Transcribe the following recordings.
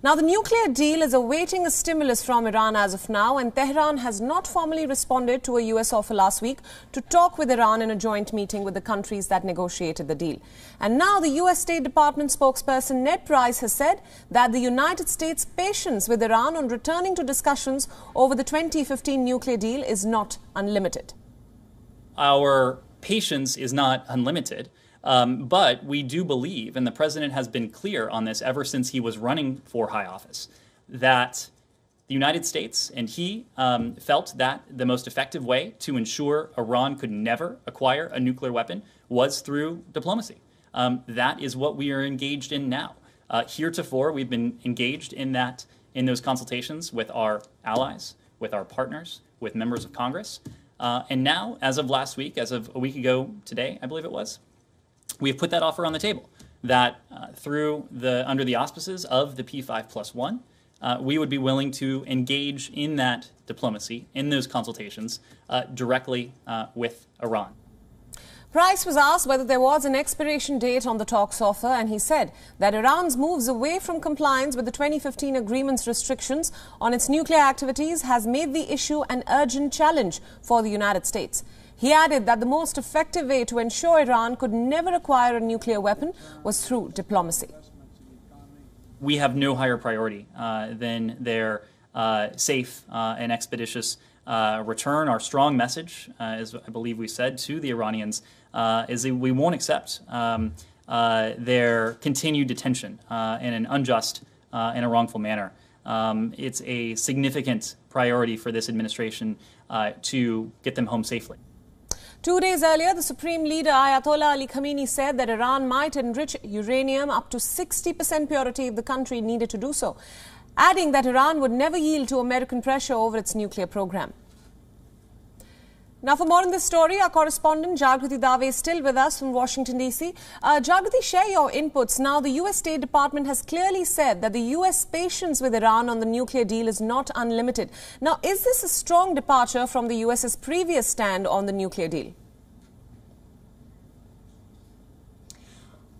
Now, the nuclear deal is awaiting a stimulus from Iran as of now, and Tehran has not formally responded to a U.S. offer last week to talk with Iran in a joint meeting with the countries that negotiated the deal. And now the U.S. State Department spokesperson Ned Price has said that the United States' patience with Iran on returning to discussions over the 2015 nuclear deal is not unlimited. Our patience is not unlimited. But we do believe, and the president has been clear on this ever since he was running for high office, that the United States and he felt that the most effective way to ensure Iran could never acquire a nuclear weapon was through diplomacy. That is what we are engaged in now. Heretofore, we've been engaged in those consultations with our allies, with our partners, with members of Congress. And now, as of last week, as of a week ago today, I believe it was, we have put that offer on the table, that under the auspices of the P5+1, we would be willing to engage in that diplomacy, in those consultations, directly with Iran. Price was asked whether there was an expiration date on the talks offer, and he said that Iran's moves away from compliance with the 2015 agreement's restrictions on its nuclear activities has made the issue an urgent challenge for the United States. He added that the most effective way to ensure Iran could never acquire a nuclear weapon was through diplomacy. We have no higher priority than their safe and expeditious return. Our strong message, as I believe we said to the Iranians, is that we won't accept their continued detention in an unjust and a wrongful manner. It's a significant priority for this administration to get them home safely. 2 days earlier, the Supreme Leader Ayatollah Ali Khamenei said that Iran might enrich uranium up to 60% purity if the country needed to do so, adding that Iran would never yield to American pressure over its nuclear program. Now, for more on this story, our correspondent Jagruti Dawe is still with us from Washington, D.C. Jagruti, share your inputs. Now, the U.S. State Department has clearly said that the U.S. patience with Iran on the nuclear deal is not unlimited. Now, is this a strong departure from the U.S.'s previous stand on the nuclear deal?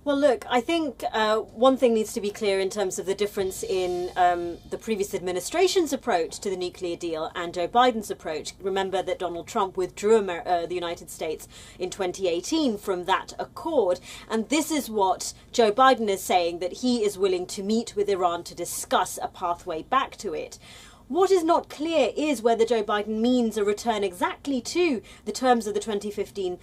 Well, look, I think one thing needs to be clear in terms of the difference in the previous administration's approach to the nuclear deal and Joe Biden's approach. Remember that Donald Trump withdrew the United States in 2018 from that accord. And this is what Joe Biden is saying, that he is willing to meet with Iran to discuss a pathway back to it. What is not clear is whether Joe Biden means a return exactly to the terms of the 2015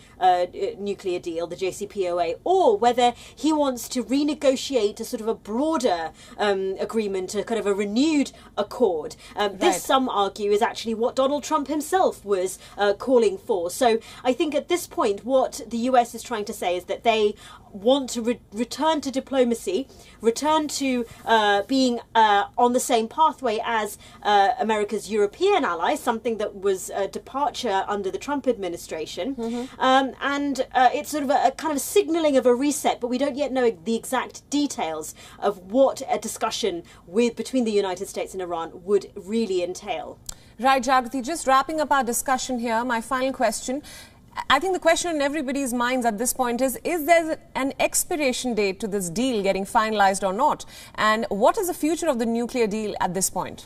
nuclear deal, the JCPOA, or whether he wants to renegotiate a sort of a broader agreement, a kind of a renewed accord. This, some argue, is actually what Donald Trump himself was calling for. So I think at this point, what the US is trying to say is that they want to return to diplomacy, return to being on the same pathway as America's European allies, something that was a departure under the Trump administration. Mm-hmm. And it's sort of a kind of signaling of a reset, but we don't yet know the exact details of what a discussion between the United States and Iran would really entail. Right, Jagruti, just wrapping up our discussion here, my final question. I think the question in everybody's minds at this point is there an expiration date to this deal getting finalized or not? And what is the future of the nuclear deal at this point?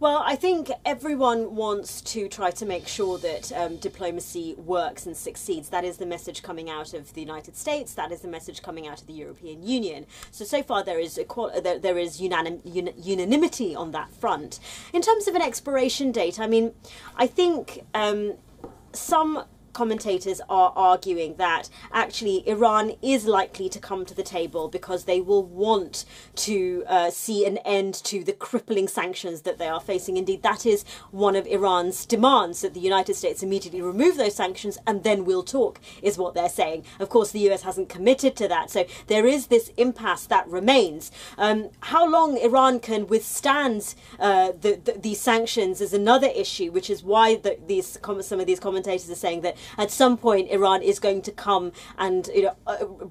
Well, I think everyone wants to try to make sure that diplomacy works and succeeds. That is the message coming out of the United States. That is the message coming out of the European Union. So far there is unanimity on that front. In terms of an expiration date, I mean, I think some commentators are arguing that actually Iran is likely to come to the table because they will want to see an end to the crippling sanctions that they are facing. Indeed, that is one of Iran's demands, that the United States immediately remove those sanctions and then we'll talk, is what they're saying. Of course, the US hasn't committed to that, so there is this impasse that remains. How long Iran can withstand these sanctions is another issue, which is why some of these commentators are saying that at some point, Iran is going to come and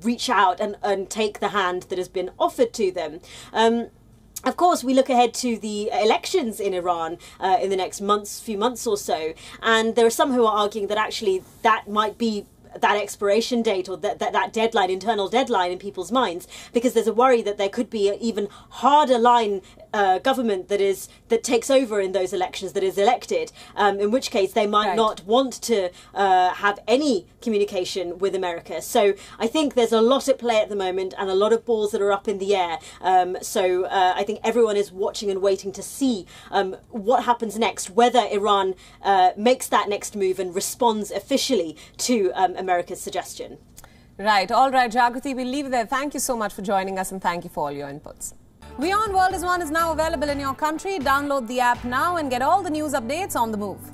reach out and take the hand that has been offered to them. Of course, we look ahead to the elections in Iran in the next few months or so, and there are some who are arguing that actually that might be that expiration date or that deadline, internal deadline in people's minds, because there's a worry that there could be an even harder line government that takes over in those elections, that is elected, in which case they might not want to have any communication with America. So I think there's a lot at play at the moment and a lot of balls that are up in the air. So I think everyone is watching and waiting to see what happens next, whether Iran makes that next move and responds officially to America's suggestion. Right. All right, Jagruti, we'll leave it there. Thank you so much for joining us and thank you for all your inputs. WION World is One is now available in your country. Download the app now and get all the news updates on the move.